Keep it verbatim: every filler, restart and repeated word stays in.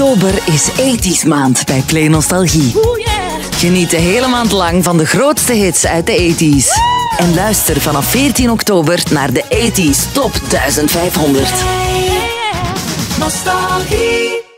Oktober is tachtig maand bij Play Nostalgie. Geniet de hele maand lang van de grootste hits uit de tachtig. En luister vanaf veertien oktober naar de tachtig Top vijftienhonderd. Nostalgie.